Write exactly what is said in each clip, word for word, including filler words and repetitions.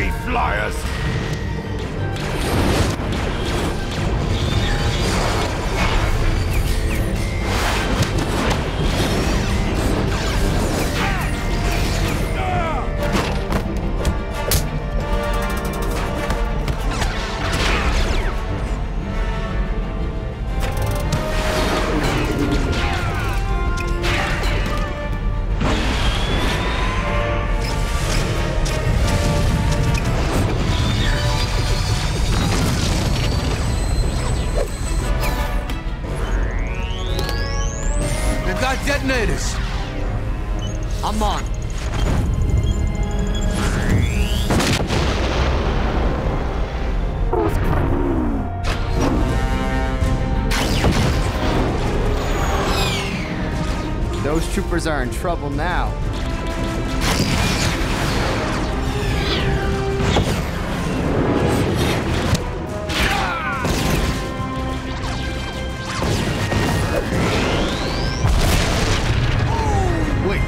mighty flyers! Detonators! I'm on. Those troopers are in trouble now.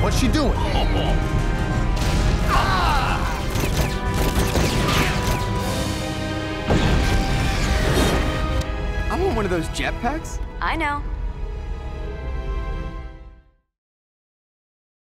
What's she doing? I want one of those jetpacks. I know.